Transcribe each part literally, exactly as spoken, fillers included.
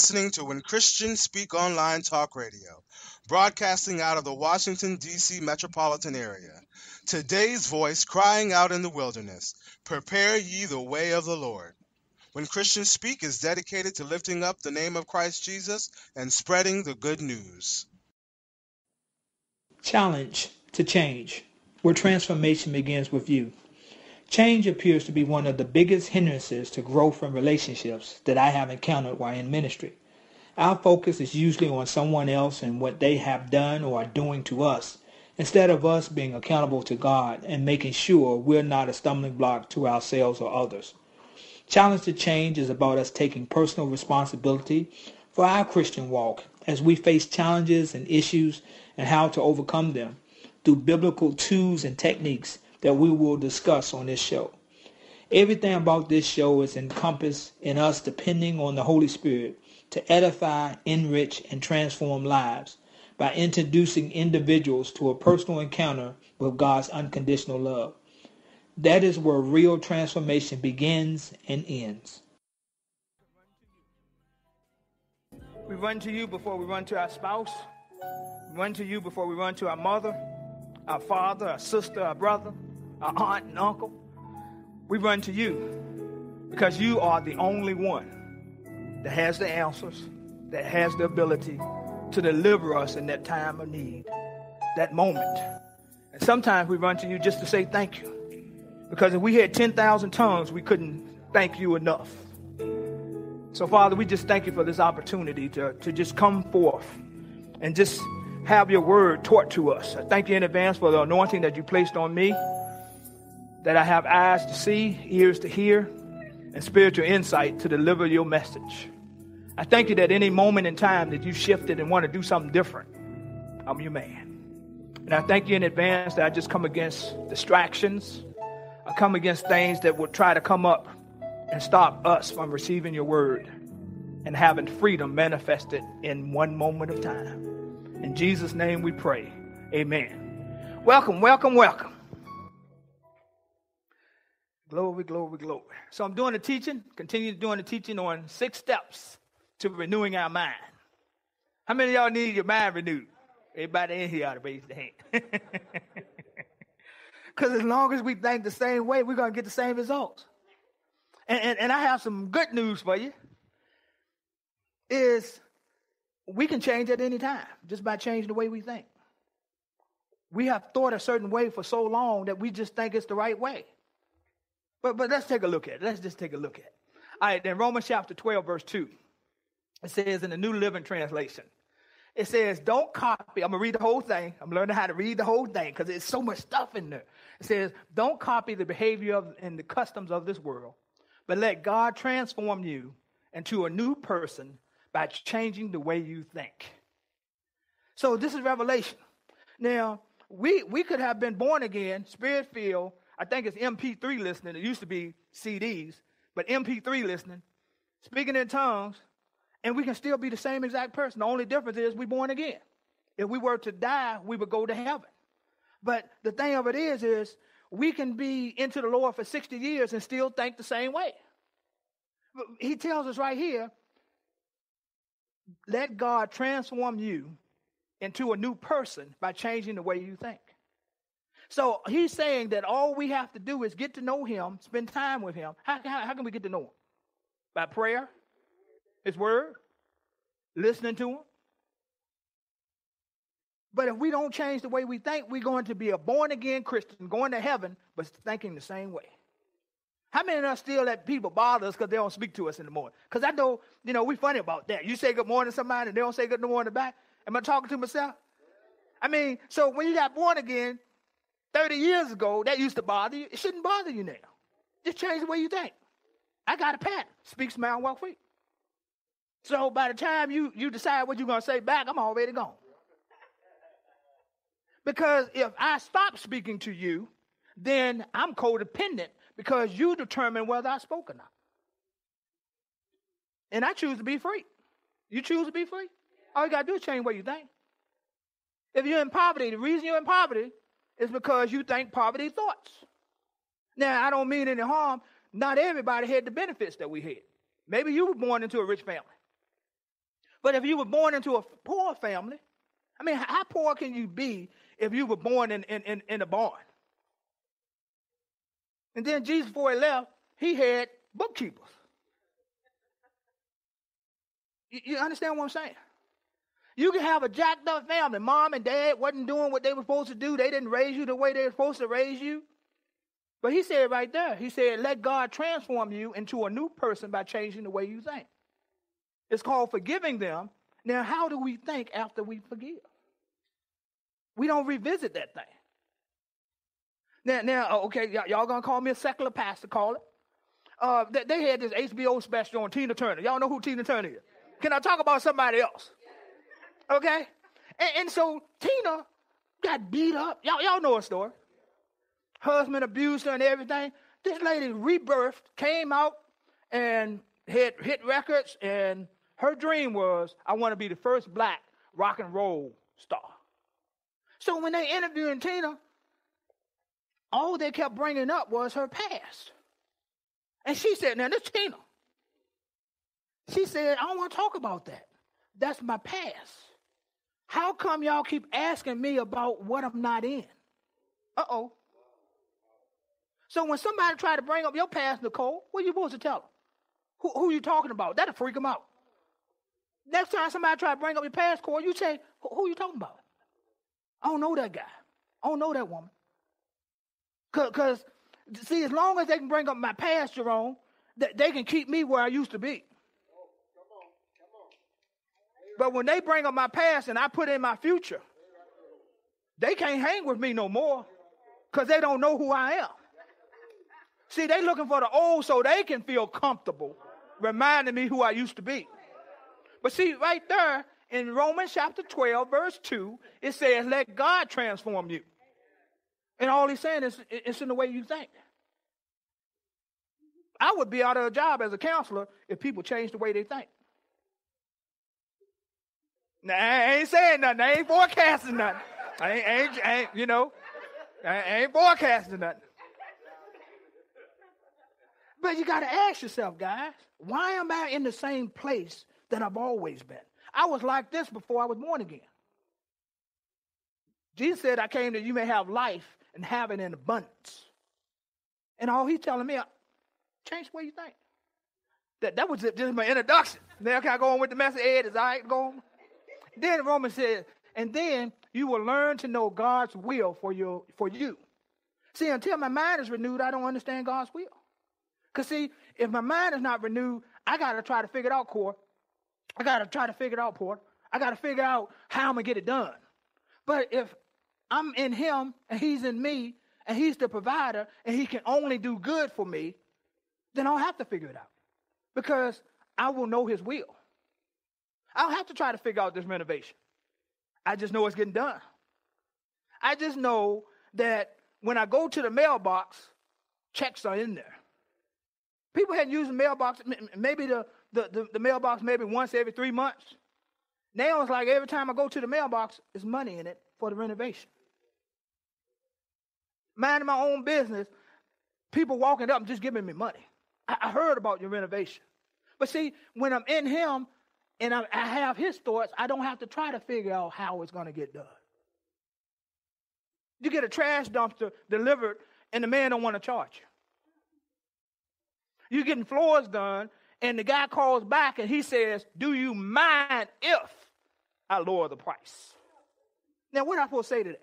listening to When Christians Speak Online Talk Radio, broadcasting out of the Washington, D C metropolitan area. Today's voice crying out in the wilderness, prepare ye the way of the Lord. When Christians Speak is dedicated to lifting up the name of Christ Jesus and spreading the good news. Challenge to change, where transformation begins with you. Change appears to be one of the biggest hindrances to growth and relationships that I have encountered while in ministry. Our focus is usually on someone else and what they have done or are doing to us, instead of us being accountable to God and making sure we're not a stumbling block to ourselves or others. Challenge to Change is about us taking personal responsibility for our Christian walk as we face challenges and issues and how to overcome them through biblical tools and techniques that we will discuss on this show. Everything about this show is encompassed in us depending on the Holy Spirit to edify, enrich, and transform lives by introducing individuals to a personal encounter with God's unconditional love. That is where real transformation begins and ends. We run to you before we run to our spouse. We run to you before we run to our mother, our father, our sister, our brother, our aunt and uncle. We run to you because you are the only one that has the answers, that has the ability to deliver us in that time of need, that moment. And sometimes we run to you just to say thank you, because if we had ten thousand tongues, we couldn't thank you enough. So, Father, we just thank you for this opportunity to, to just come forth and just have your word taught to us. I thank you in advance for the anointing that you placed on me, that I have eyes to see, ears to hear, and spiritual insight to deliver your message. I thank you that any moment in time that you shifted and want to do something different, I'm your man. And I thank you in advance that I just come against distractions. I come against things that would try to come up and stop us from receiving your word and having freedom manifested in one moment of time. In Jesus' name we pray. Amen. Welcome, welcome, welcome. Glory, glory, glory. So I'm doing a teaching, continue doing the teaching on six steps to renewing our mind. How many of y'all need your mind renewed? Everybody in here ought to raise their hand. Because as long as we think the same way, we're going to get the same results. And, and, and I have some good news for you. Is... We can change at any time just by changing the way we think. We have thought a certain way for so long that we just think it's the right way. But but let's take a look at it. Let's just take a look at it. All right, then Romans chapter twelve, verse two. It says in the New Living Translation, it says, don't copy. I'm going to read the whole thing. I'm learning how to read the whole thing because there's so much stuff in there. It says, don't copy the behavior of, and the customs of this world, but let God transform you into a new person by changing the way you think. So this is revelation. Now, we we could have been born again, spirit-filled. I think it's M P three listening. It used to be C Ds, but M P three listening, speaking in tongues, and we can still be the same exact person. The only difference is we're born again. If we were to die, we would go to heaven. But the thing of it is, is we can be into the Lord for sixty years and still think the same way. He tells us right here, let God transform you into a new person by changing the way you think. So he's saying that all we have to do is get to know him, spend time with him. How, how, how can we get to know him? By prayer, his word, listening to him. But if we don't change the way we think, we're going to be a born-again Christian, going to heaven, but thinking the same way. How many of us still let people bother us because they don't speak to us in the morning? Because I know, you know, we're funny about that. You say good morning to somebody and they don't say good morning back. Am I talking to myself? I mean, so when you got born again thirty years ago, that used to bother you. It shouldn't bother you now. Just change the way you think. I got a pattern. Speak, smile, walk free. So by the time you, you decide what you're going to say back, I'm already gone. Because if I stop speaking to you, then I'm codependent, because you determine whether I spoke or not. And I choose to be free. You choose to be free? All you got to do is change what you think. If you're in poverty, the reason you're in poverty is because you think poverty thoughts. Now, I don't mean any harm. Not everybody had the benefits that we had. Maybe you were born into a rich family. But if you were born into a poor family, I mean, how poor can you be if you were born in, in, in, in a barn? And then Jesus, before he left, he had bookkeepers. You, you understand what I'm saying? You can have a jacked up family. Mom and dad wasn't doing what they were supposed to do. They didn't raise you the way they were supposed to raise you. But he said right there, he said, let God transform you into a new person by changing the way you think. It's called forgiving them. Now, how do we think after we forgive? We don't revisit that thing. Now, now, okay, y'all going to call me a secular pastor, call it. Uh, they had this H B O special on Tina Turner. Y'all know who Tina Turner is? Can I talk about somebody else? Okay? And, and so Tina got beat up. Y'all, y'all know her story. Husband abused her and everything. This lady rebirthed, came out, and had hit records, and her dream was, I want to be the first black rock and roll star. So when they interviewed Tina, all they kept bringing up was her past. And she said, now, this is Tina. She said, I don't want to talk about that. That's my past. How come y'all keep asking me about what I'm not in? Uh-oh. So when somebody tried to bring up your past, Nicole, what are you supposed to tell them? Who, who are you talking about? That'll freak them out. Next time somebody try to bring up your past, Corey, you say, who are you talking about? I don't know that guy. I don't know that woman. Because, see, as long as they can bring up my past, Jerome, th- they can keep me where I used to be. Oh, come on, come on. But when they bring up my past and I put in my future, they can't hang with me no more because they don't know who I am. See, they looking for the old so they can feel comfortable reminding me who I used to be. But see, right there in Romans chapter twelve, verse two, it says, let God transform you. And all he's saying is, it's in the way you think. I would be out of a job as a counselor if people changed the way they think. Now, I ain't saying nothing. I ain't forecasting nothing. I ain't, I ain't, I ain't you know, I ain't forecasting nothing. But you got to ask yourself, guys, why am I in the same place that I've always been? I was like this before I was born again. Jesus said, I came that you may have life and have it in abundance. And all he's telling me, change the way you think. That that was just my introduction. Now can I go on with the message? Ed, is all right to go on? Then Romans says, and then you will learn to know God's will for your for you. See, until my mind is renewed, I don't understand God's will. Because, see, if my mind is not renewed, I got to try to figure it out, Cor. I got to try to figure it out, Port. I got to figure out how I'm going to get it done. But if I'm in him and he's in me and he's the provider and he can only do good for me, then I don't have to figure it out because I will know his will. I don't have to try to figure out this renovation. I just know it's getting done. I just know that when I go to the mailbox, checks are in there. People hadn't used the mailbox, maybe the, the, the, the mailbox maybe once every three months. Now it's like every time I go to the mailbox, there's money in it for the renovation. Minding my own business, people walking up and just giving me money. I, I heard about your renovation. But see, when I'm in him and I, I have his thoughts, I don't have to try to figure out how it's going to get done. You get a trash dumpster delivered and the man don't want to charge you. You're getting floors done, and the guy calls back, and he says, do you mind if I lower the price? Now, what am I supposed to say to that?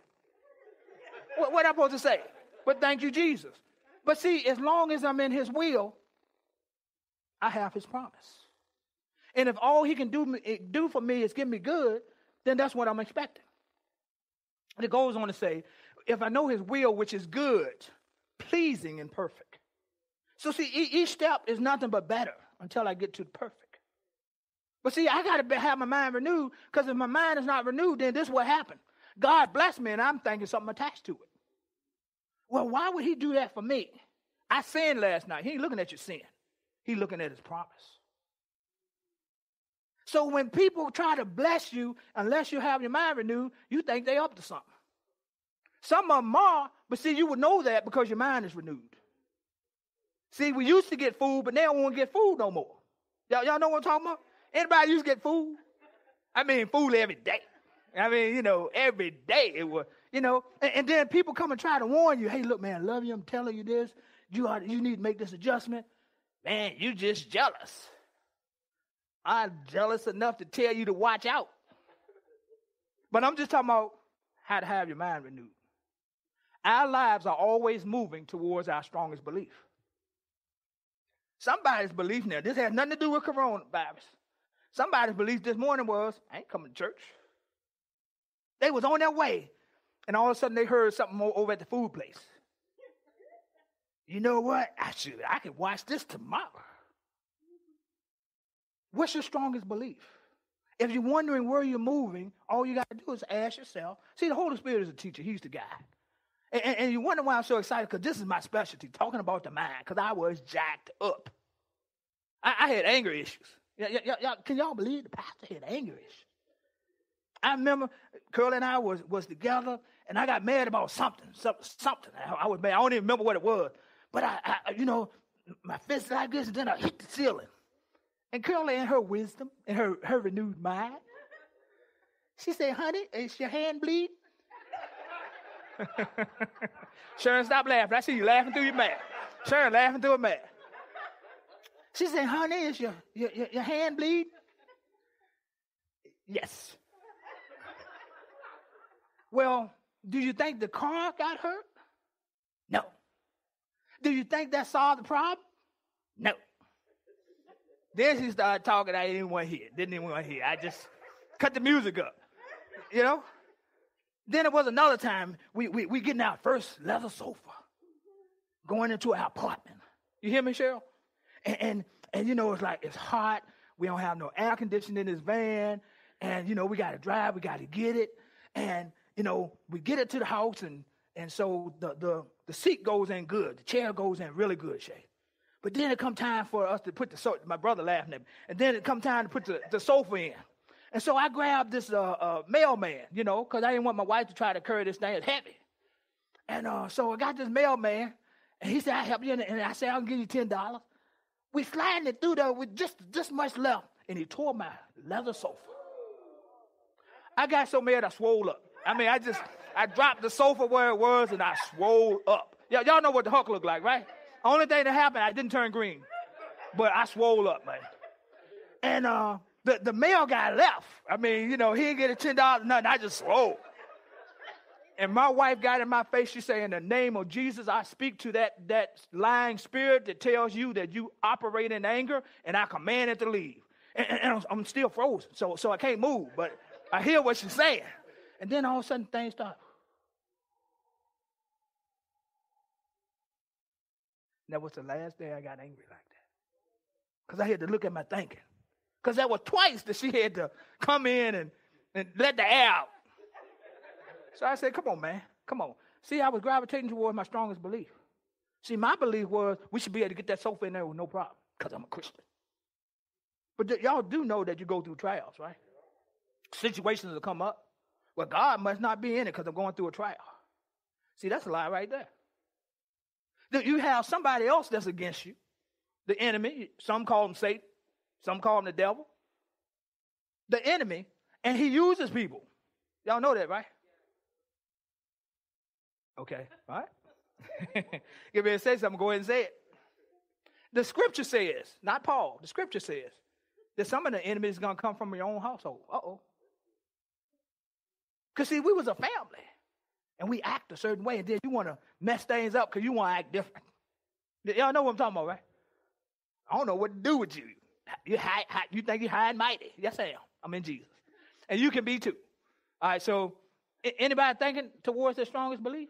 What, what am I supposed to say? But thank you, Jesus. But see, as long as I'm in his will, I have his promise. And if all he can do, me, do for me is give me good, then that's what I'm expecting. And it goes on to say, if I know his will, which is good, pleasing, and perfect. So see, each step is nothing but better until I get to the perfect. But see, I got to have my mind renewed because if my mind is not renewed, then this is what happened. God bless me and I'm thinking something attached to it. Well, why would he do that for me? I sinned last night. He ain't looking at your sin. He's looking at his promise. So when people try to bless you, unless you have your mind renewed, you think they up to something. Some of them are, but see, you would know that because your mind is renewed. See, we used to get food, but now we won't get food no more. Y'all, y'all know what I'm talking about? Anybody used to get food? I mean, food every day. I mean, you know, every day it was, you know, and, and then people come and try to warn you. Hey, look, man, I love you. I'm telling you this. You are, you need to make this adjustment. Man, you just jealous. I'm jealous enough to tell you to watch out. But I'm just talking about how to have your mind renewed. Our lives are always moving towards our strongest belief. Somebody's belief now, this has nothing to do with coronavirus. Somebody's belief this morning was, I ain't coming to church. They was on their way, and all of a sudden they heard something more over at the food place. You know what? I should, I could watch this tomorrow. What's your strongest belief? If you're wondering where you're moving, all you got to do is ask yourself. See, the Holy Spirit is a teacher. He's the guide. And, and, and you wonder why I'm so excited, because this is my specialty, talking about the mind, because I was jacked up. I, I had anger issues. Y- y- y- y- can y'all believe the pastor had anger issues? I remember Curly and I was, was together, and I got mad about something, some, something. I, I was mad. I don't even remember what it was. But, I, I, you know, my fist like this, and then I hit the ceiling. And Curly, in her wisdom, in her, her renewed mind, she said, honey, is your hand bleed? Sharon, stop laughing. I see you laughing through your mouth. Sharon, laughing through her mouth. She said, honey, is your, your, your, your hand bleed? Yes. Well, do you think the car got hurt? No. Do you think that solved the problem? No. Then she started talking. I didn't want to hear. Didn't even want to hear. I just cut the music up. You know? Then it was another time we we we getting our first leather sofa, going into our apartment. You hear me, Cheryl? And and, and you know, it's like it's hot. We don't have no air conditioning in this van, and you know we got to drive. We got to get it, and you know, we get it to the house, and and so the, the, the seat goes in good. The chair goes in really good shape. But then it come time for us to put the sofa. My brother laughing at me. And then it come time to put the, the sofa in. And so I grabbed this uh, uh, mailman, you know, because I didn't want my wife to try to carry this thing. It's heavy. And uh, so I got this mailman, and he said, I'll help you. And I said, I'll give you ten dollars. We sliding it through there with just this much left. And he tore my leather sofa. I got so mad I swole up. I mean, I just, I dropped the sofa where it was, and I swole up. Y- y'all know what the Hulk looked like, right? Only thing that happened, I didn't turn green. But I swole up, man. And uh, the, the mail guy left. I mean, you know, he didn't get a ten dollars or nothing. I just swole. And my wife got in my face. She said, in the name of Jesus, I speak to that, that lying spirit that tells you that you operate in anger, and I command it to leave. And, and, and I'm still frozen, so, so I can't move. But I hear what she's saying. And then all of a sudden, things start. And that was the last day I got angry like that. Because I had to look at my thinking. Because that was twice that she had to come in and, and let the air out. So I said, come on, man. Come on. See, I was gravitating towards my strongest belief. See, my belief was we should be able to get that sofa in there with no problem. Because I'm a Christian. But th- y'all do know that you go through trials, right? Situations will come up. Well, God must not be in it because I'm going through a trial. See, that's a lie right there. You have somebody else that's against you, the enemy. Some call him Satan. Some call him the devil. The enemy, and he uses people. Y'all know that, right? Okay, all right. You better say something. Go ahead and say it. The scripture says, not Paul, the scripture says, that some of the enemy is going to come from your own household. Uh-oh. Because, see, we was a family, and we act a certain way, and then you want to mess things up because you want to act different. Y'all know what I'm talking about, right? I don't know what to do with you. You hide, hide, you think you're high and mighty. Yes, I am. I'm in Jesus. And you can be too. All right, so anybody thinking towards their strongest belief?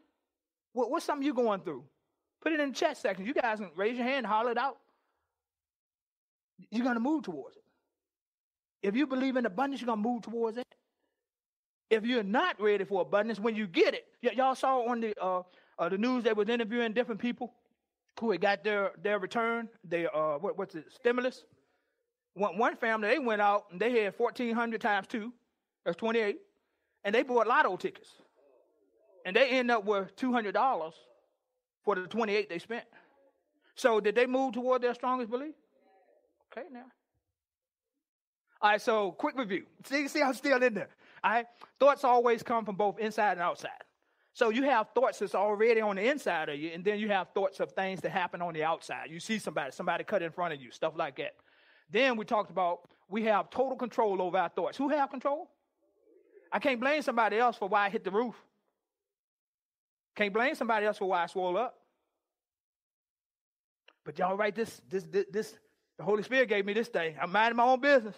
What, what's something you're going through? Put it in the chat section. You guys can raise your hand, holler it out. You're going to move towards it. If you believe in abundance, you're going to move towards it. If you're not ready for abundance, when you get it, y- y'all saw on the uh, uh, the news they was interviewing different people who had got their their return, their uh, what, what's it, stimulus. One, one family, they went out and they had fourteen hundred times two, that's twenty-eight, and they bought lotto tickets, and they end up with two hundred dollars for the twenty-eight they spent. So did they move toward their strongest belief? Okay, now. All right, so quick review. See, see, I'm still in there. All right, thoughts always come from both inside and outside. So you have thoughts that's already on the inside of you, and then you have thoughts of things that happen on the outside. You see somebody, somebody cut in front of you, stuff like that. Then we talked about we have total control over our thoughts. Who have control? I can't blame somebody else for why I hit the roof. Can't blame somebody else for why I swole up. But y'all right, this, this, this, this, the Holy Spirit gave me this thing. I'm minding my own business.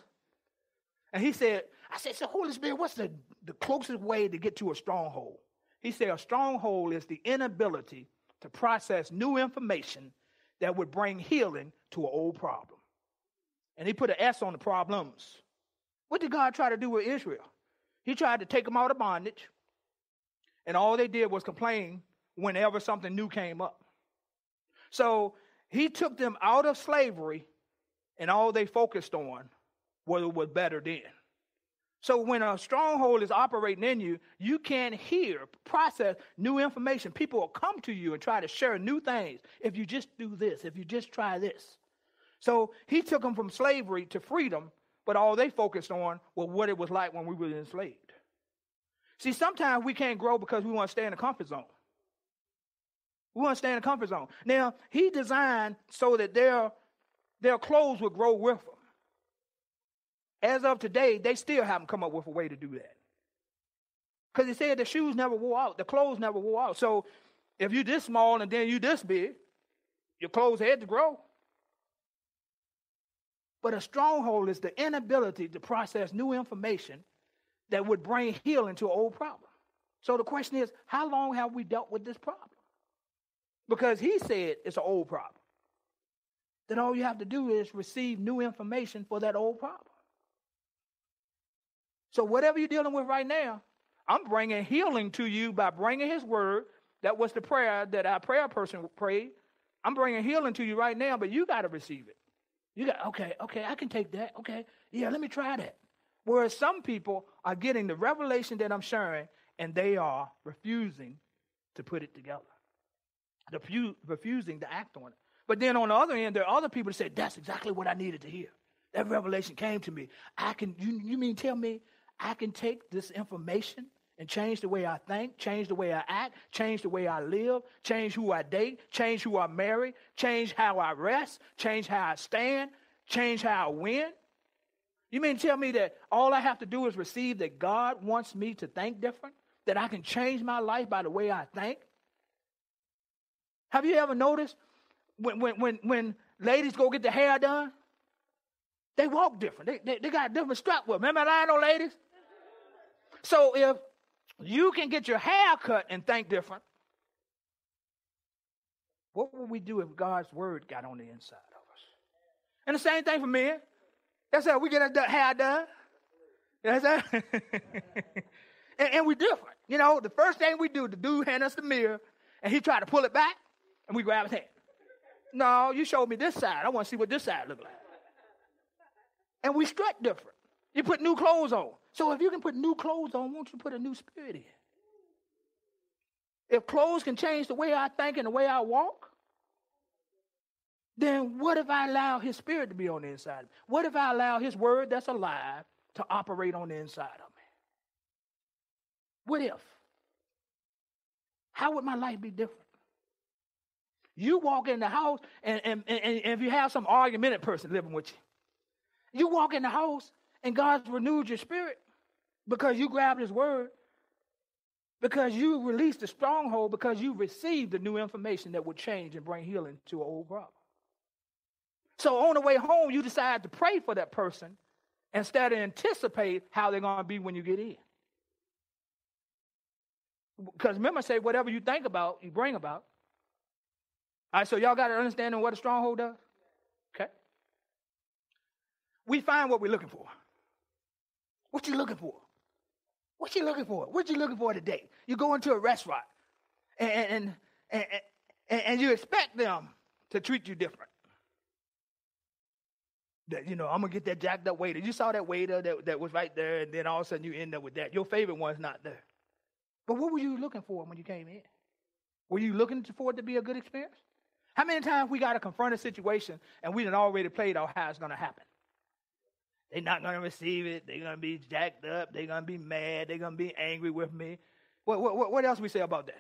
And he said, I said, so Holy Spirit, what's the, the closest way to get to a stronghold? He said, a stronghold is the inability to process new information that would bring healing to an old problem. And he put an S on the problems. What did God try to do with Israel? He tried to take them out of bondage. And all they did was complain whenever something new came up. So he took them out of slavery, and all they focused on was what was better then. So when a stronghold is operating in you, you can't hear, process new information. People will come to you and try to share new things. If you just do this, if you just try this. So he took them from slavery to freedom, but all they focused on was what it was like when we were enslaved. See, sometimes we can't grow because we want to stay in the comfort zone. We want to stay in the comfort zone. Now, he designed so that their, their clothes would grow with them. As of today, they still haven't come up with a way to do that. Because he said the shoes never wore out. The clothes never wore out. So if you're this small and then you're this big, your clothes had to grow. But a stronghold is the inability to process new information that would bring healing to an old problem. So the question is, how long have we dealt with this problem? Because he said it's an old problem. Then all you have to do is receive new information for that old problem. So whatever you're dealing with right now, I'm bringing healing to you by bringing his word. That was the prayer that our prayer person prayed. I'm bringing healing to you right now, but you got to receive it. You got, okay, okay, I can take that. Okay, yeah, let me try that. Whereas some people are getting the revelation that I'm sharing, and they are refusing to put it together, Refu- refusing to act on it. But then on the other end, there are other people that say, that's exactly what I needed to hear. That revelation came to me. I can. You, you mean tell me I can take this information and change the way I think, change the way I act, change the way I live, change who I date, change who I marry, change how I rest, change how I stand, change how I win? You mean tell me that all I have to do is receive that God wants me to think different, that I can change my life by the way I think? Have you ever noticed when when when, when ladies go get their hair done, they walk different. They, they, they got a different strap with them. Remember that, no ladies? So if you can get your hair cut and think different, what would we do if God's word got on the inside of us? And the same thing for men. That's how we get our hair done. That's how. and, and we're different. You know, the first thing we do, the dude hand us the mirror, and he tried to pull it back, and we grab his hand. No, you showed me this side. I want to see what this side look like. And we strut different. You put new clothes on. So if you can put new clothes on, won't you put a new spirit in? If clothes can change the way I think and the way I walk, then what if I allow his spirit to be on the inside of me? What if I allow his word that's alive to operate on the inside of me? What if? How would my life be different? You walk in the house, and, and, and, and if you have some argumentative person living with you, you walk in the house and God's renewed your spirit because you grabbed his word, because you released the stronghold, because you received the new information that would change and bring healing to an old problem. So on the way home, you decide to pray for that person instead of anticipate how they're going to be when you get in. Because remember, I say, whatever you think about, you bring about. All right, so y'all got an understanding of what a stronghold does? Okay. We find what we're looking for. What you looking for? What you looking for? What you looking for today? You go into a restaurant, and, and, and, and you expect them to treat you different. That, you know, I'm going to get that jacked up waiter. You saw that waiter that, that was right there, and then all of a sudden you end up with that. Your favorite one's not there. But what were you looking for when you came in? Were you looking for it to be a good experience? How many times we got to confront a situation, and we done already played out how it's going to happen? They're not going to receive it. They're going to be jacked up. They're going to be mad. They're going to be angry with me. What, what, what else we say about that?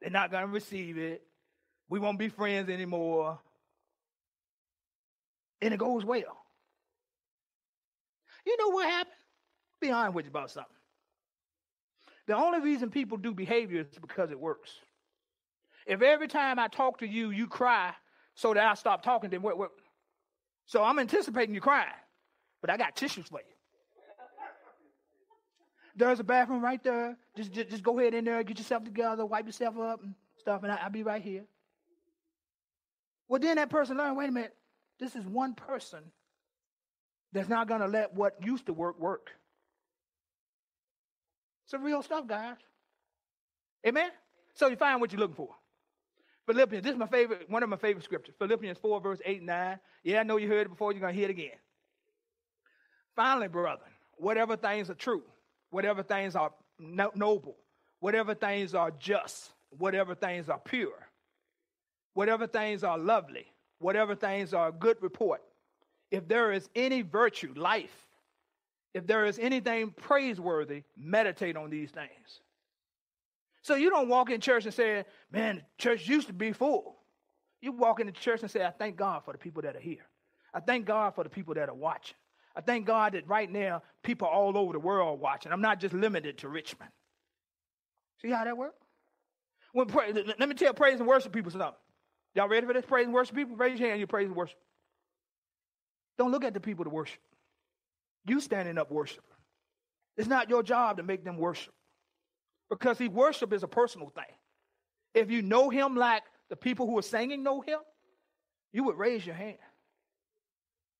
They're not going to receive it. We won't be friends anymore. And it goes well. You know what happened? Be honest with you about something. The only reason people do behavior is because it works. If every time I talk to you, you cry so that I stop talking, then what? what? So I'm anticipating you crying, but I got tissues for you. There's a bathroom right there. Just, just, just go ahead in there, get yourself together, wipe yourself up and stuff, and I, I'll be right here. Well, then that person learned, wait a minute, this is one person that's not going to let what used to work work. It's real stuff, guys. Amen? So you find what you're looking for. Philippians, this is my favorite, one of my favorite scriptures. Philippians four, verse eight and nine. Yeah, I know you heard it before. You're going to hear it again. Finally, brethren, whatever things are true, whatever things are no- noble, whatever things are just, whatever things are pure, whatever things are lovely, whatever things are good report, if there is any virtue, life, if there is anything praiseworthy, meditate on these things. So you don't walk in church and say, man, the church used to be full. You walk in the church and say, I thank God for the people that are here. I thank God for the people that are watching. I thank God that right now people all over the world are watching. I'm not just limited to Richmond. See how that works? When pra- Let me tell praise and worship people something. Y'all ready for this? Praise and worship people? Raise your hand, you praise and worship. Don't look at the people to worship. You standing up worship. It's not your job to make them worship. Because see, worship is a personal thing. If you know him like the people who are singing know him, you would raise your hand.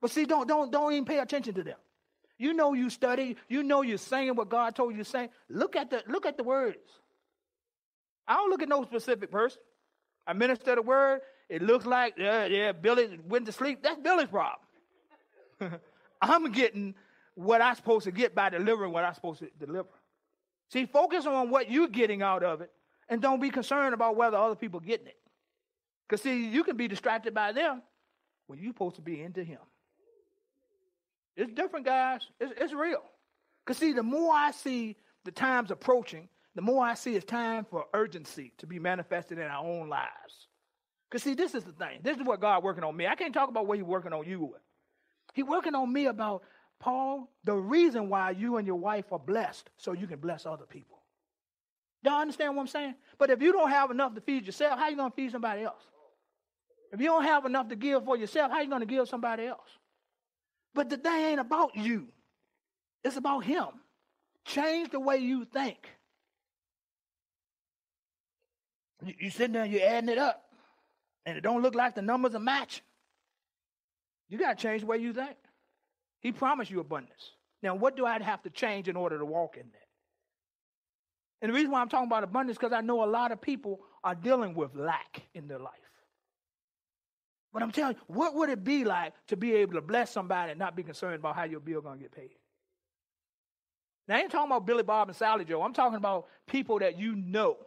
But see, don't, don't, don't even pay attention to them. You know you study. You know you're singing what God told you to sing. Look at the, look at the words. I don't look at no specific person. I minister the word. It looks like, yeah, yeah, Billy went to sleep. That's Billy's problem. I'm getting what I'm supposed to get by delivering what I'm supposed to deliver. See, focus on what you're getting out of it and don't be concerned about whether other people are getting it. Because, see, you can be distracted by them when you're supposed to be into him. It's different, guys. It's, it's real. Because, see, the more I see the times approaching, the more I see it's time for urgency to be manifested in our own lives. Because, see, this is the thing. This is what God working on me. I can't talk about what he's working on you with. He's working on me about, Paul, the reason why you and your wife are blessed so you can bless other people. Y'all understand what I'm saying? But if you don't have enough to feed yourself, how are you going to feed somebody else? If you don't have enough to give for yourself, how are you going to give somebody else? But the thing ain't about you. It's about him. Change the way you think. You, you sitting there and you're adding it up, and it don't look like the numbers are matching. You got to change the way you think. He promised you abundance. Now, what do I have to change in order to walk in that? And the reason why I'm talking about abundance is because I know a lot of people are dealing with lack in their life. But I'm telling you, what would it be like to be able to bless somebody and not be concerned about how your bill going to get paid? Now, I ain't talking about Billy Bob and Sally Joe. I'm talking about people that you know.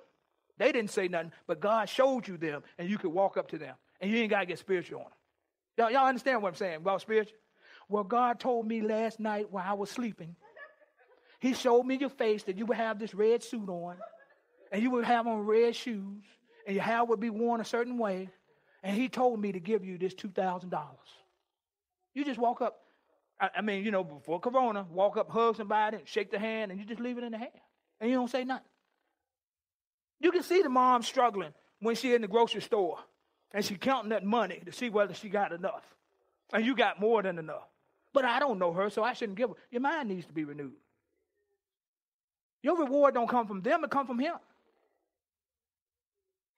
They didn't say nothing, but God showed you them, and you could walk up to them, and you ain't got to get spiritual on them. Y'all, y'all understand what I'm saying about spiritual? Well, God told me last night while I was sleeping, he showed me your face that you would have this red suit on, and you would have on red shoes, and your hair would be worn a certain way, and he told me to give you this two thousand dollars. You just walk up, I, I mean, you know, before Corona, walk up, hug somebody, and shake the hand, and you just leave it in the hand, and you don't say nothing. You can see the mom struggling when she's in the grocery store. And she counting that money to see whether she got enough. And you got more than enough. But I don't know her, so I shouldn't give her. Your mind needs to be renewed. Your reward don't come from them, it comes from him.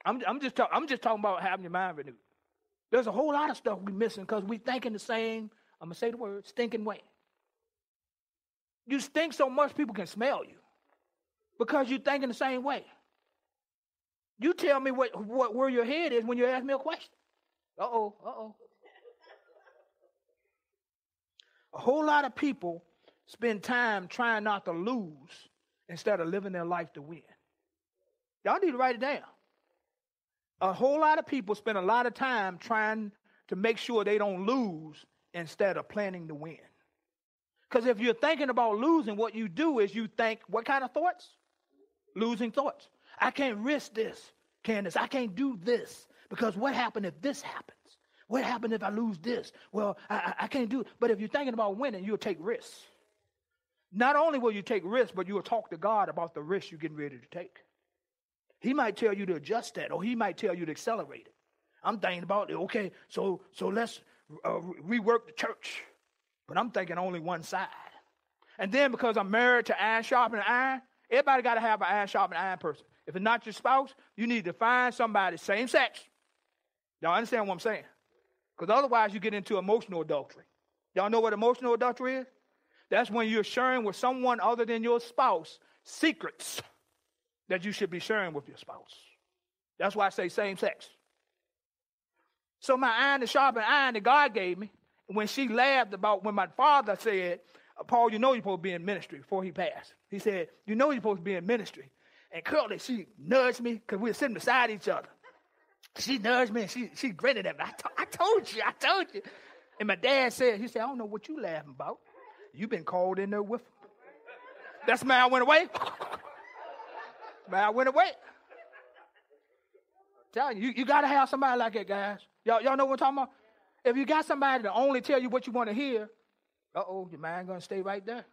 I'm, I'm, just talk, I'm just talking about having your mind renewed. There's a whole lot of stuff we're missing because we're thinking the same, I'm going to say the word, stinking way. You stink so much people can smell you because you're thinking the same way. You tell me what, what where your head is when you ask me a question. Uh-oh, uh-oh. A whole lot of people spend time trying not to lose instead of living their life to win. Y'all need to write it down. A whole lot of people spend a lot of time trying to make sure they don't lose instead of planning to win. Because if you're thinking about losing, what you do is you think, what kind of thoughts? Losing thoughts. I can't risk this, Candace. I can't do this. Because what happened if this happens? What happened if I lose this? Well, I, I, I can't do it. But if you're thinking about winning, you'll take risks. Not only will you take risks, but you will talk to God about the risk you're getting ready to take. He might tell you to adjust that, or he might tell you to accelerate it. I'm thinking about it. Okay, so so let's uh, rework the church. But I'm thinking only one side. And then because I'm married to iron sharpening iron, everybody got to have an iron sharpening iron person. If it's not your spouse, you need to find somebody same sex. Y'all understand what I'm saying? Because otherwise you get into emotional adultery. Y'all know what emotional adultery is? That's when you're sharing with someone other than your spouse secrets that you should be sharing with your spouse. That's why I say same sex. So my iron, the sharpened iron that God gave me, when she laughed about when my father said, Paul, you know you're supposed to be in ministry before he passed. He said, you know you're supposed to be in ministry. And currently she nudged me because we were sitting beside each other. She nudged me and she, she grinning at me. I, to- I told you, I told you. And my dad said, he said, I don't know what you laughing about. You've been called in there with him. That's man, I went away. man, I went away. I'm telling you, you, you got to have somebody like that, guys. Y'all, y'all know what I'm talking about? If you got somebody to only tell you what you want to hear, uh-oh, your mind going to stay right there.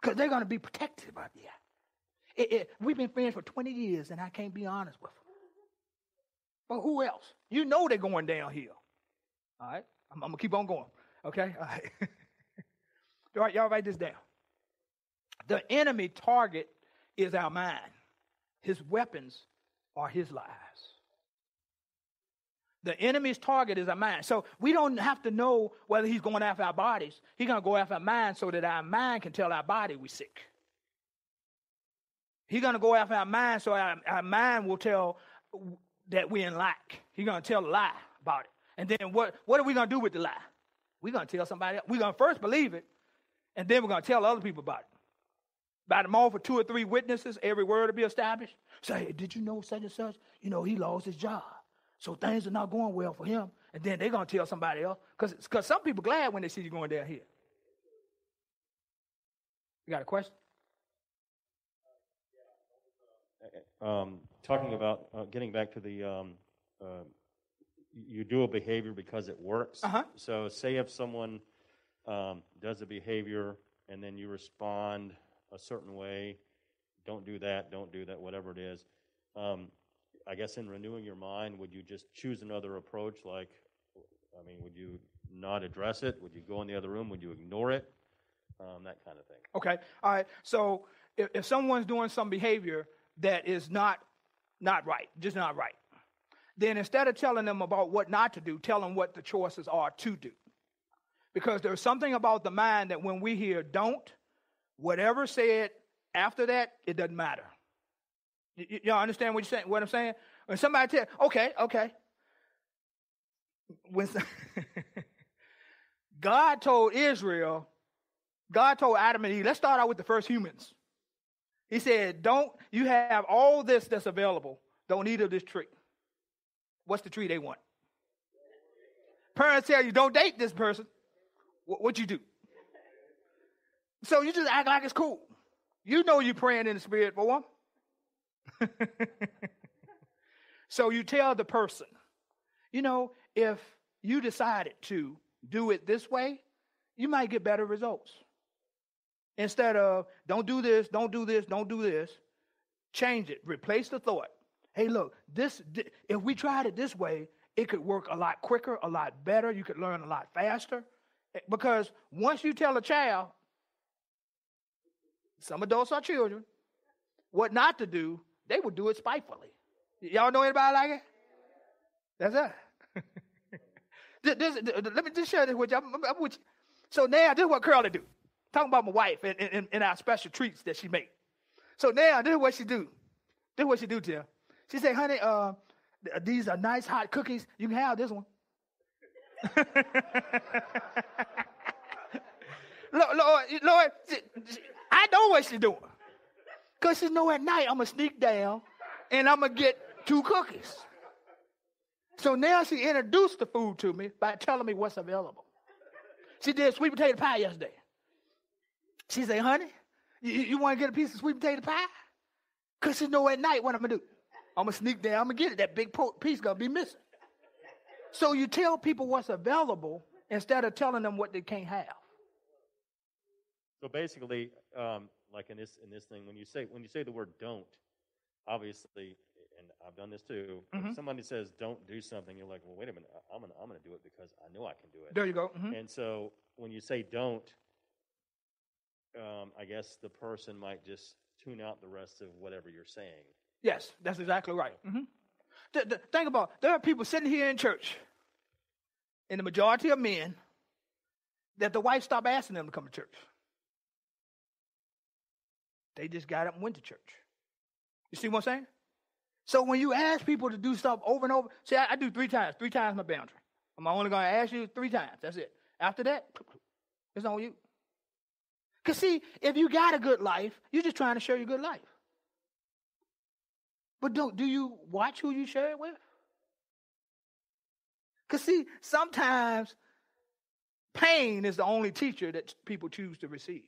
Because they're going to be protected about that. It, it, we've been friends for twenty years, and I can't be honest with them. But who else? You know they're going downhill. All right? I'm, I'm going to keep on going. Okay? All right. All right, y'all write this down. The enemy target is our mind. His weapons are his lies. The enemy's target is our mind. So we don't have to know whether he's going after our bodies. He's going to go after our mind so that our mind can tell our body we're sick. He's going to go after our mind so our, our mind will tell that we're in lack. He's going to tell a lie about it. And then what, what are we going to do with the lie? We're going to tell somebody else. We're going to first believe it, and then we're going to tell other people about it. By the mouth of two or three witnesses, every word will be established. Say, did you know such and such? You know, he lost his job. So things are not going well for him. And then they're going to tell somebody else. Because some people glad when they see you going down here. You got a question? Um, talking about uh, getting back to the, um, uh, you do a behavior because it works. Uh-huh. So say if someone um, does a behavior and then you respond a certain way, don't do that, don't do that, whatever it is. Um, I guess in renewing your mind, would you just choose another approach? Like, I mean, would you not address it? Would you go in the other room? Would you ignore it? Um, that kind of thing. Okay. All right. So if, if someone's doing some behavior that is not not right, just not right, then instead of telling them about what not to do, tell them what the choices are to do. Because there's something about the mind that when we hear don't, whatever said after that, it doesn't matter. Y- y- y'all understand what you're saying? What I'm saying? When somebody tells, okay, okay. When some- God told Israel, God told Adam and Eve, let's start out with the first humans. He said, don't, you have all this that's available. Don't eat of this tree. What's the tree they want? Parents tell you, don't date this person. W- what you do? So you just act like it's cool. You know you're praying in the spirit for them. So you tell the person, you know, if you decided to do it this way, you might get better results. Instead of, don't do this, don't do this, don't do this, change it. Replace the thought. Hey, look, this if we tried it this way, it could work a lot quicker, a lot better. You could learn a lot faster. Because once you tell a child, some adults are children, what not to do, they will do it spitefully. Y'all know anybody like it? That's it. this, this, let me just share this with you. I'm, I'm with you. So now, this is what Curly do. Talking about my wife and, and, and our special treats that she make. So now, this is what she do. This is what she do, Tim. She say, honey, uh, these are nice hot cookies. You can have this one. Lord, Lord, Lord she, she, I know what she's doing. Because she know at night I'm going to sneak down and I'm going to get two cookies. So now she introduced the food to me by telling me what's available. She did sweet potato pie yesterday. She said, honey, you, you want to get a piece of sweet potato pie? Because she know at night what I'm going to do. I'm going to sneak down. I'm going to get it. That big po- piece going to be missing. So you tell people what's available instead of telling them what they can't have. So basically, um, like in this in this thing, when you say when you say the word don't, obviously, and I've done this too, mm-hmm. if somebody says don't do something, you're like, well, wait a minute, I'm going I'm going to do it because I know I can do it. There you go. Mm-hmm. And so when you say don't, um, I guess the person might just tune out the rest of whatever you're saying. Yes, that's exactly right. Mm-hmm. The, the, think about it. There are people sitting here in church, and the majority of men, that the wife stopped asking them to come to church. They just got up and went to church. You see what I'm saying? So when you ask people to do stuff over and over, see, I, I do three times, three times my boundary. I'm only going to ask you three times. That's it. After that, it's on you. Because, see, if you got a good life, you're just trying to share your good life. But don't, do you watch who you share it with? Because, see, sometimes pain is the only teacher that people choose to receive.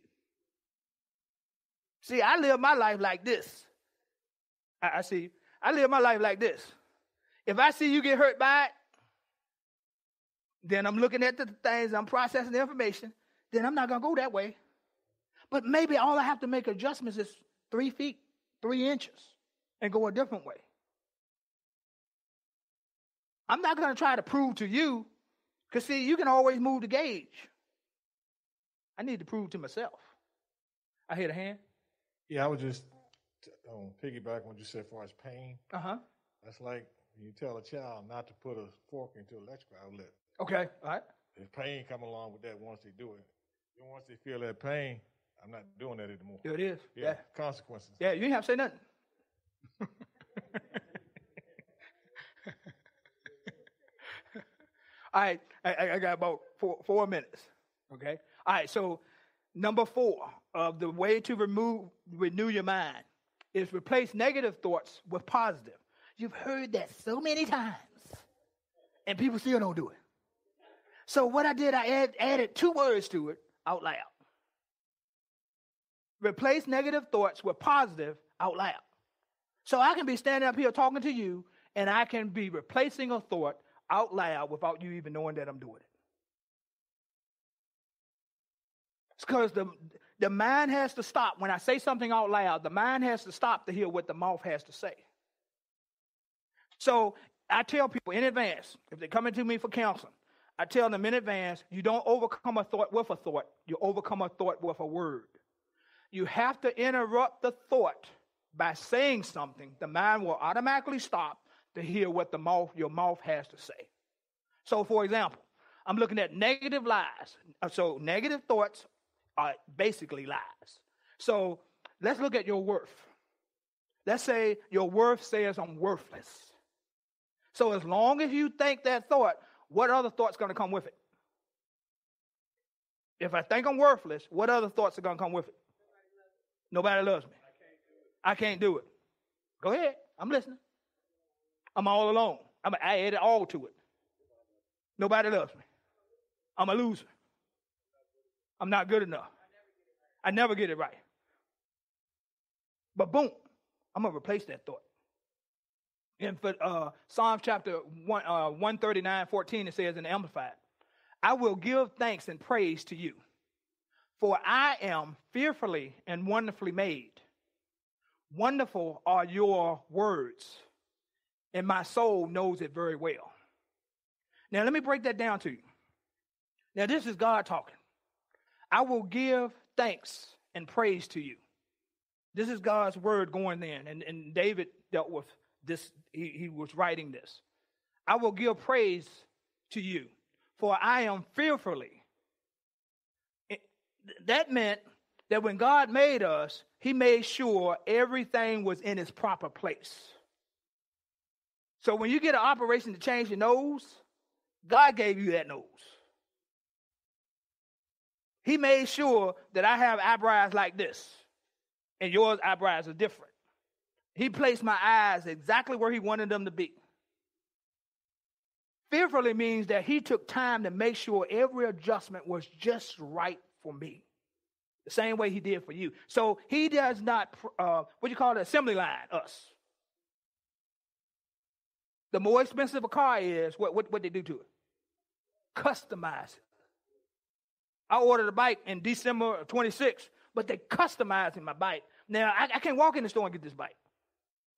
See, I live my life like this. I, I see. I live my life like this. If I see you get hurt by it, then I'm looking at the things, I'm processing the information, then I'm not going to go that way. But maybe all I have to make adjustments is three feet, three inches, and go a different way. I'm not going to try to prove to you, because, see, you can always move the gauge. I need to prove to myself. I hear the hand. Yeah, I would just um, piggyback on what you said as far as pain. Uh-huh. That's like you tell a child not to put a fork into an electrical outlet. Okay, all right. If pain come along with that once they do it, then once they feel that pain, I'm not doing that anymore. There it is. Yeah, yeah. Consequences. Yeah, you ain't have to say nothing. All right, I, I got about four, four minutes, okay? All right, so number four of the way to remove renew your mind is replace negative thoughts with positive. You've heard that so many times, and people still don't do it. So what I did, I add, added two words to it out loud. Replace negative thoughts with positive out loud. So I can be standing up here talking to you, and I can be replacing a thought out loud without you even knowing that I'm doing it. It's because the, the mind has to stop. When I say something out loud, the mind has to stop to hear what the mouth has to say. So I tell people in advance, if they're coming to me for counseling, I tell them in advance, you don't overcome a thought with a thought. You overcome a thought with a word. You have to interrupt the thought by saying something. The mind will automatically stop to hear what the mouth, your mouth has to say. So, for example, I'm looking at negative lies. So negative thoughts are basically lies. So let's look at your worth. Let's say your worth says I'm worthless. So as long as you think that thought, what other thought's going to come with it? If I think I'm worthless, what other thoughts are going to come with it? Nobody loves me. I can't do it. Go ahead. I'm listening. I'm all alone. I'm, I add it all to it. Nobody loves me. I'm a loser. I'm not good enough. I never get it right. But boom, I'm going to replace that thought. In uh, Psalm chapter one, uh, one thirty-nine, fourteen, it says in the Amplified, I will give thanks and praise to you, for I am fearfully and wonderfully made. Wonderful are your words, and my soul knows it very well. Now, let me break that down to you. Now, this is God talking. I will give thanks and praise to you. This is God's word going in, and, and David dealt with this. He, he was writing this. I will give praise to you, for I am fearfully. It, that meant that when God made us, he made sure everything was in its proper place. So when you get an operation to change your nose, God gave you that nose. He made sure that I have eyebrows like this, and yours eyebrows are different. He placed my eyes exactly where he wanted them to be. Fearfully means that he took time to make sure every adjustment was just right for me. The same way he did for you. So he does not, uh, what do you call the assembly line, us. The more expensive a car is, what, what, what they do to it? Customize it. I ordered a bike in December of twenty-six, but they customized my bike. Now, I, I can't walk in the store and get this bike.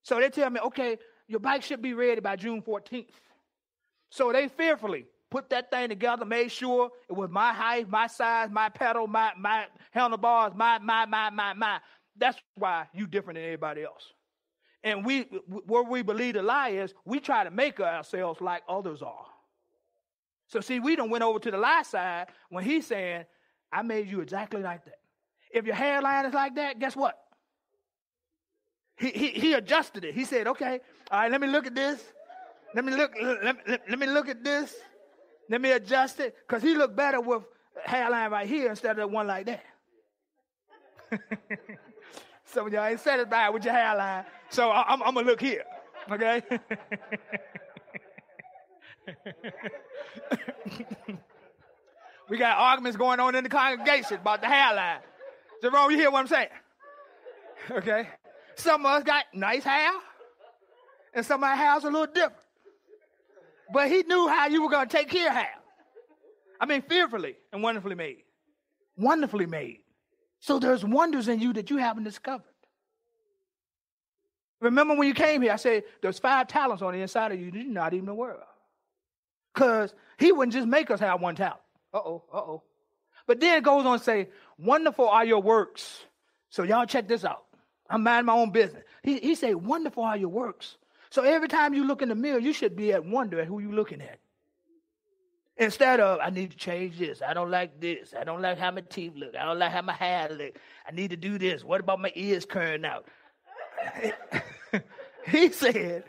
So they tell me, okay, your bike should be ready by June fourteenth. So they fearfully put that thing together, made sure it was my height, my size, my pedal, my my handlebars, my, my, my, my, my. That's why you different than everybody else. And we, where we believe the lie is, we try to make ourselves like others are. So see, we done went over to the lie side when he's saying, I made you exactly like that. If your hairline is like that, guess what? He he he adjusted it. He said, okay, all right, let me look at this. Let me look, let, let, let me look at this. Let me adjust it. Because he looked better with hairline right here instead of one like that. Some of y'all ain't satisfied with your hairline. So I, I'm, I'm going to look here. Okay? We got arguments going on in the congregation about the hairline. Jerome, you hear what I'm saying? Okay? Some of us got nice hair. And some of our hair's a little different. But he knew how you were going to take care of how. I mean, fearfully and wonderfully made. Wonderfully made. So there's wonders in you that you haven't discovered. Remember when you came here, I said, there's five talents on the inside of you that you're not even aware of. Because he wouldn't just make us have one talent. Uh-oh, uh-oh. But then it goes on to say, wonderful are your works. So y'all check this out. I'm minding my own business. He, he said, wonderful are your works. So every time you look in the mirror, you should be at wonder at who you're looking at. Instead of, I need to change this. I don't like this. I don't like how my teeth look. I don't like how my hair look. I need to do this. What about my ears curling out? He said,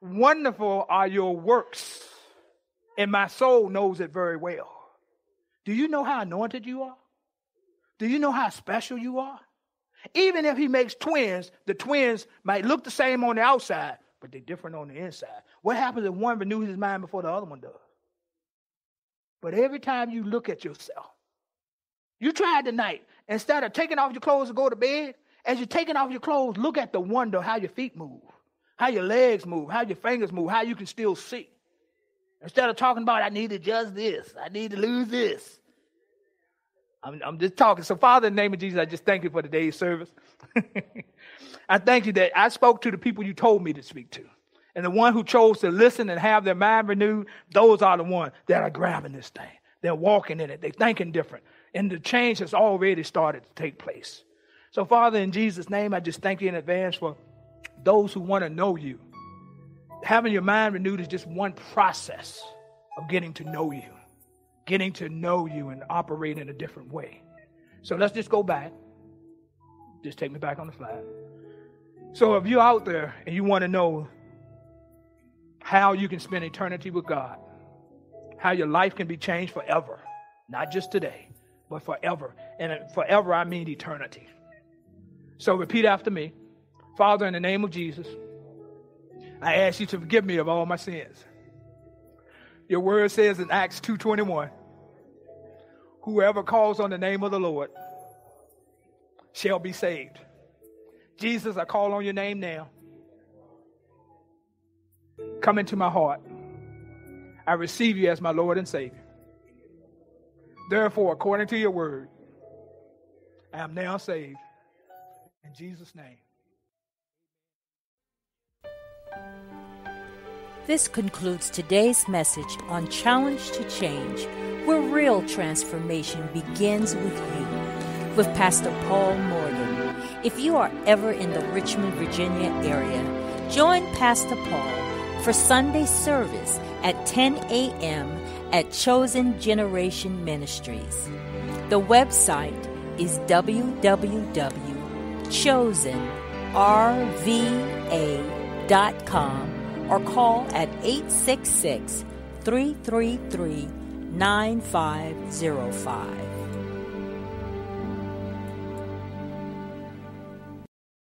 wonderful are your works, and my soul knows it very well. Do you know how anointed you are? Do you know how special you are? Even if he makes twins, the twins might look the same on the outside, but they're different on the inside. What happens if one renews his mind before the other one does? But every time you look at yourself, you tried tonight, instead of taking off your clothes to go to bed, as you're taking off your clothes, look at the wonder how your feet move, how your legs move, how your fingers move, how you can still see. Instead of talking about, I need to adjust this, I need to lose this. I'm, I'm just talking. So, Father, in the name of Jesus, I just thank you for today's service. I thank you that I spoke to the people you told me to speak to. And the one who chose to listen and have their mind renewed, those are the ones that are grabbing this thing. They're walking in it. They're thinking different. And the change has already started to take place. So, Father, in Jesus' name, I just thank you in advance for those who want to know you. Having your mind renewed is just one process of getting to know you. Getting to know you and operate in a different way. So let's just go back. Just take me back on the slide. So if you're out there and you want to know how you can spend eternity with God, how your life can be changed forever, not just today, but forever. And forever, I mean eternity. So repeat after me. Father, in the name of Jesus, I ask you to forgive me of all my sins. Your word says in Acts two twenty-one, whoever calls on the name of the Lord shall be saved. Jesus, I call on your name now. Come into my heart. I receive you as my Lord and Savior. Therefore, according to your word, I am now saved. In Jesus' name. This concludes today's message on Challenge to Change, where real transformation begins with you, with Pastor Paul Morgan. If you are ever in the Richmond, Virginia area, join Pastor Paul for Sunday service at ten a.m. at Chosen Generation Ministries. The website is w w w dot chosen r v a dot com. Or call at eight six six, three three three, nine five zero five.